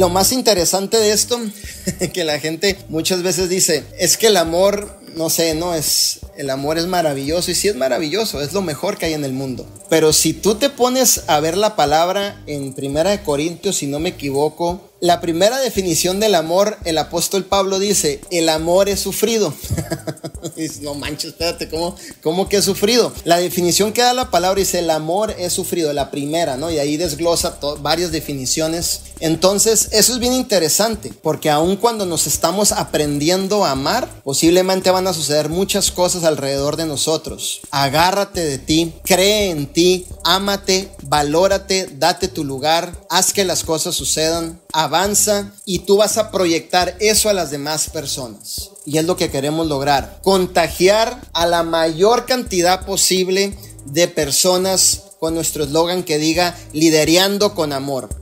lo más interesante de esto, que la gente muchas veces dice, es que el amor, no sé, no es, el amor es maravilloso, y sí es maravilloso, es lo mejor que hay en el mundo. Pero si tú te pones a ver la palabra en Primera de Corintios, si no me equivoco, la primera definición del amor, el apóstol Pablo dice, el amor es sufrido. No manches, espérate, ¿cómo que es sufrido? La definición que da la palabra dice, el amor es sufrido, la primera, ¿no? Y ahí desglosa varias definiciones. Entonces, eso es bien interesante, porque aun cuando nos estamos aprendiendo a amar, posiblemente van a suceder muchas cosas alrededor de nosotros. Agárrate de ti, cree en ti, ámate, valórate, date tu lugar, haz que las cosas sucedan, avanza, y tú vas a proyectar eso a las demás personas. Y es lo que queremos lograr, contagiar a la mayor cantidad posible de personas con nuestro eslogan que diga lidereando con amor.